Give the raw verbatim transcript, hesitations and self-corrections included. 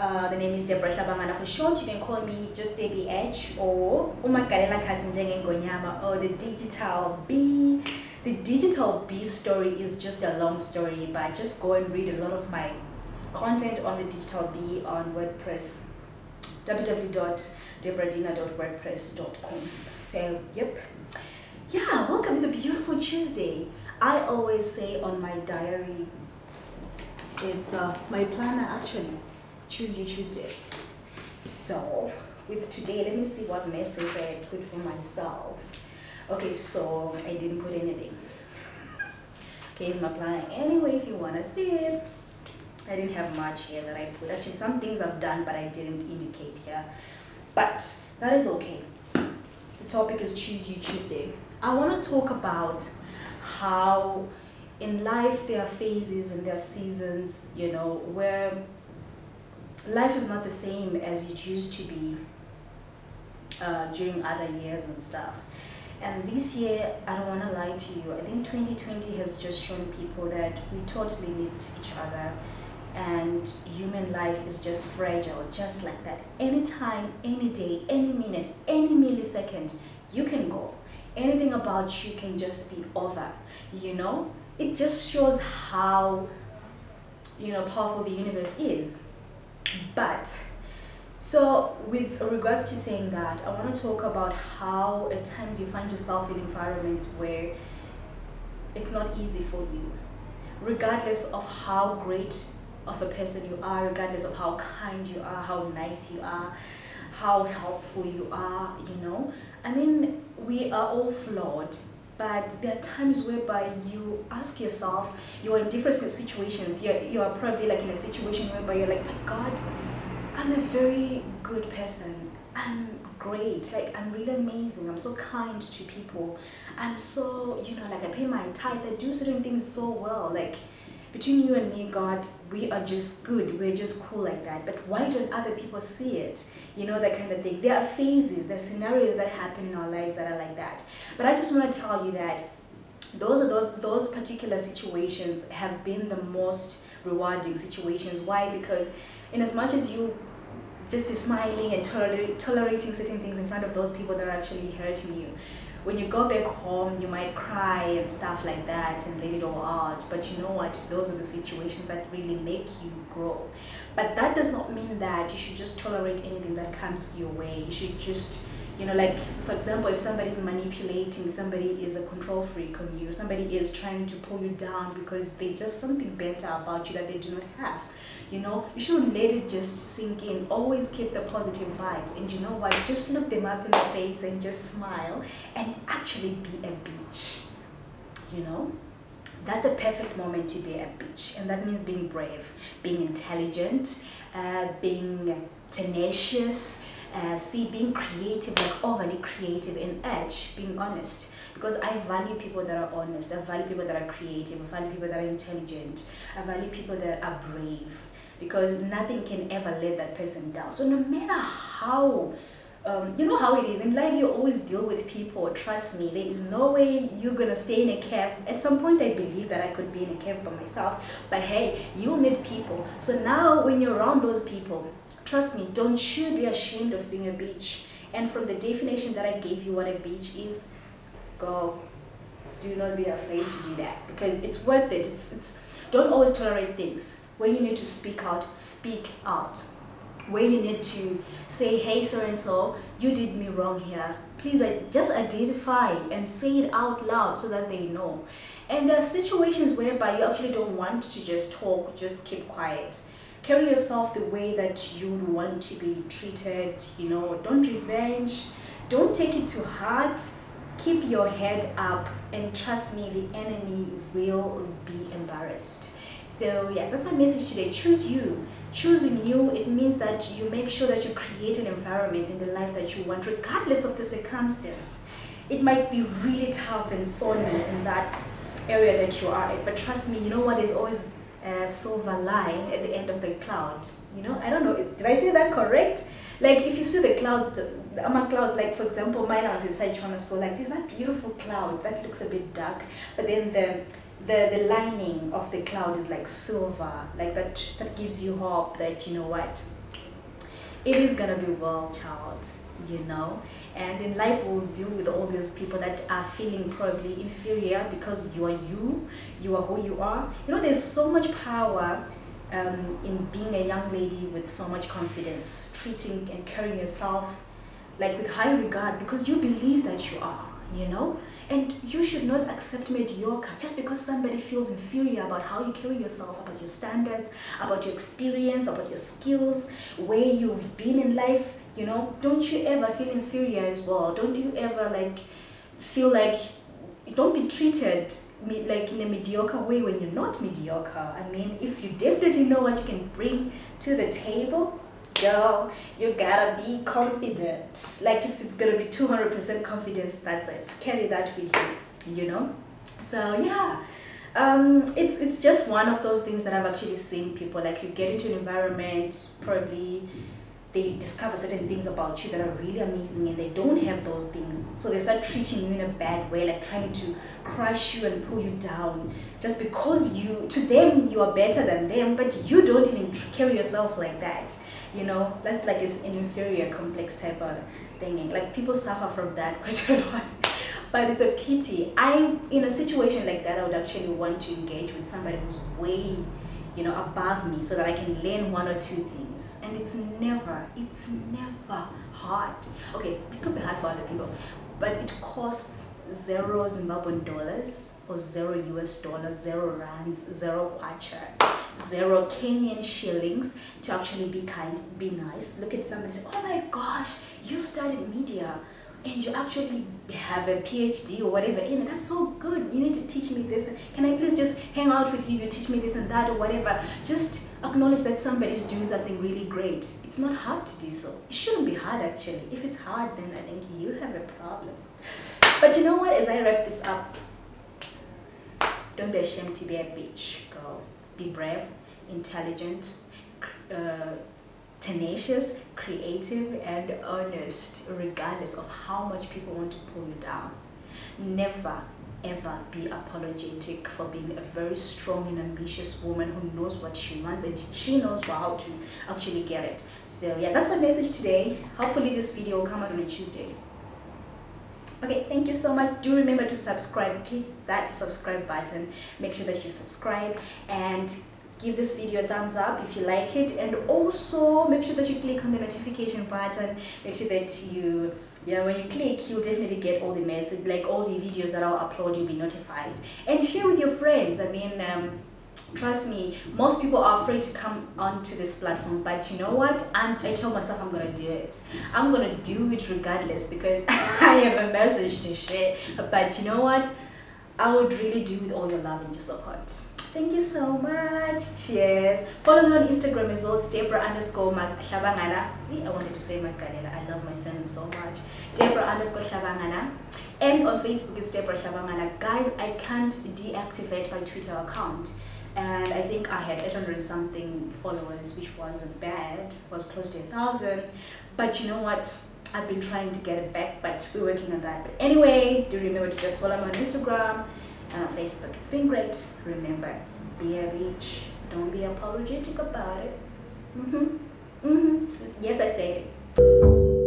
Uh, the name is Debra Hlabangana for short. You can call me just D B H or Umagalela Kasinjenge Ngonyama or the Digital B. The Digital B story is just a long story, but just go and read a lot of my content on the Digital B on WordPress, w w w dot debradina dot wordpress dot com. So, yep. Yeah, welcome. It's a beautiful Tuesday. I always say on my diary, it's uh, my planner actually. Choose you Tuesday. So with today, let me see what message I put for myself. Okay, so I didn't put anything. Okay, it's my planner anyway if you want to see it. I didn't have much here that I put. Actually, some things I've done but I didn't indicate here. But that is okay. The topic is Choose You Tuesday. I want to talk about how in life there are phases and there are seasons, you know, where life is not the same as it used to be uh, during other years and stuff. And this year, I don't want to lie to you, I think twenty twenty has just shown people that we totally need each other, and human life is just fragile, just like that. Anytime, any day, any minute, any millisecond, you can go. Anything about you can just be over, you know? It just shows how, you know, powerful the universe is. But so with regards to saying that, I want to talk about how at times you find yourself in environments where it's not easy for you, regardless of how great of a person you are, regardless of how kind you are, how nice you are, how helpful you are. You know, I mean, we are all flawed, but there are times whereby you ask yourself, you're in different situations, you're, you're probably like in a situation whereby you're like, but God, I'm a very good person, I'm great, like I'm really amazing, I'm so kind to people, I'm so, you know, like I pay my tithe, I do certain things so well, like between you and me, God, we are just good, we're just cool like that, but why don't other people see it? You know, that kind of thing. There are phases, there are scenarios that happen in our lives that are like that. But I just want to tell you that those are those those particular situations have been the most rewarding situations. Why? Because in as much as you just smiling and toler tolerating certain things in front of those people that are actually hurting you, when you go back home, you might cry and stuff like that and let it all out. But you know what? Those are the situations that really make you grow. But that does not mean that you should just tolerate anything that comes your way. You should just, you know, like, for example, if somebody's manipulating, somebody is a control freak on you, somebody is trying to pull you down because they just something better about you that they do not have. You know, you shouldn't let it just sink in. Always keep the positive vibes. And you know what? Just look them up in the face and just smile and actually be a bitch. You know? That's a perfect moment to be a bitch. And that means being brave, being intelligent, uh, being tenacious, uh, see, being creative, like overly creative and edge, being honest. Because I value people that are honest. I value people that are creative. I value people that are intelligent. I value people that are brave. Because nothing can ever let that person down. So no matter how, um, you know how it is, in life you always deal with people, trust me, there is no way you're going to stay in a cave. At some point I believe that I could be in a cave by myself, but hey, you'll need people. So now when you're around those people, trust me, don't you be ashamed of being a bitch. And from the definition that I gave you what a bitch is, girl, do not be afraid to do that because it's worth it. It's, it's, don't always tolerate things. When you need to speak out, speak out. Where you need to say, hey, so-and-so, you did me wrong here. Please just identify and say it out loud so that they know. And there are situations whereby you actually don't want to just talk, just keep quiet. Carry yourself the way that you want to be treated, you know. Don't revenge. Don't take it to heart. Keep your head up, and trust me, the enemy will be embarrassed. So yeah, that's my message today. Choose you. Choosing you, it means that you make sure that you create an environment in the life that you want, regardless of the circumstance. It might be really tough and thorny in that area that you are at, but trust me, you know what, there's always a silver line at the end of the cloud. You know, I don't know, did I say that correct? Like if you see the clouds, the, the um, clouds, like for example, mine I was inside China, so like there's that beautiful cloud that looks a bit dark, but then the the the lining of the cloud is like silver, like that that gives you hope that you know what, it is gonna be well, child, you know. And in life we'll deal with all these people that are feeling probably inferior because you are you, you are who you are. You know, there's so much power um, in being a young lady with so much confidence, treating and carrying yourself like with high regard because you believe that you are, you know. And you should not accept mediocre just because somebody feels inferior about how you carry yourself, about your standards, about your experience, about your skills, where you've been in life, you know. Don't you ever feel inferior as well. Don't you ever like feel like, don't be treated like in a mediocre way when you're not mediocre. I mean, if you definitely know what you can bring to the table, girl, you gotta be confident. Like if it's gonna be two hundred percent confidence, that's it. Carry that with you, you know. So yeah, um, it's it's just one of those things that I've actually seen people like. You get into an environment, probably they discover certain things about you that are really amazing, and they don't have those things, so they start treating you in a bad way, like trying to crush you and pull you down just because you, to them, you are better than them, but you don't even carry yourself like that. You know, that's like it's an inferior complex type of thing. Like people suffer from that quite a lot, but it's a pity. I, in a situation like that, I would actually want to engage with somebody who's way, you know, above me so that I can learn one or two things. And it's never, it's never hard. Okay, it could be hard for other people, but it costs zero Zimbabwean dollars or zero U S dollars, zero rands, zero kwacha, zero Kenyan shillings to actually be kind, be nice. Look at somebody and say, oh my gosh, you studied media and you actually have a P H D or whatever in it. That's so good. You need to teach me this. Can I please just hang out with you? You teach me this and that or whatever. Just acknowledge that somebody's doing something really great. It's not hard to do so. It shouldn't be hard actually. If it's hard, then I think you have a problem. But you know what? As I wrap this up, don't be ashamed to be a bitch, girl. Be brave, intelligent, uh, tenacious, creative, and honest, regardless of how much people want to pull you down. Never, ever be apologetic for being a very strong and ambitious woman who knows what she wants and she knows how to actually get it. So yeah, that's my message today. Hopefully this video will come out on a Tuesday. Okay, thank you so much. Do remember to subscribe. Click that subscribe button. Make sure that you subscribe and give this video a thumbs up if you like it. And also make sure that you click on the notification button. Make sure that you, yeah, when you click, you'll definitely get all the messages, like all the videos that I'll upload, you'll be notified. And share with your friends. I mean, um, trust me, most people are afraid to come onto this platform, but you know what? I'm, I told myself I'm gonna do it. I'm gonna do it regardless because I have a message to share. But you know what? I would really do with all your love and your support. Thank you so much. Cheers. Follow me on Instagram as well. It's Debra underscore Hlabangana. I wanted to say Maganela. I love my surname so much. Debra underscore Hlabangana. And on Facebook, it's Debra Hlabangana. Guys, I can't deactivate my Twitter account. And I think I had eight hundred something followers, which wasn't bad, was close to a thousand. But you know what? I've been trying to get it back, but we're working on that. But anyway, do remember to just follow me on Instagram and on Facebook. It's been great. Remember, be a bitch. Don't be apologetic about it. Mm-hmm. Mm-hmm. Yes, I said it.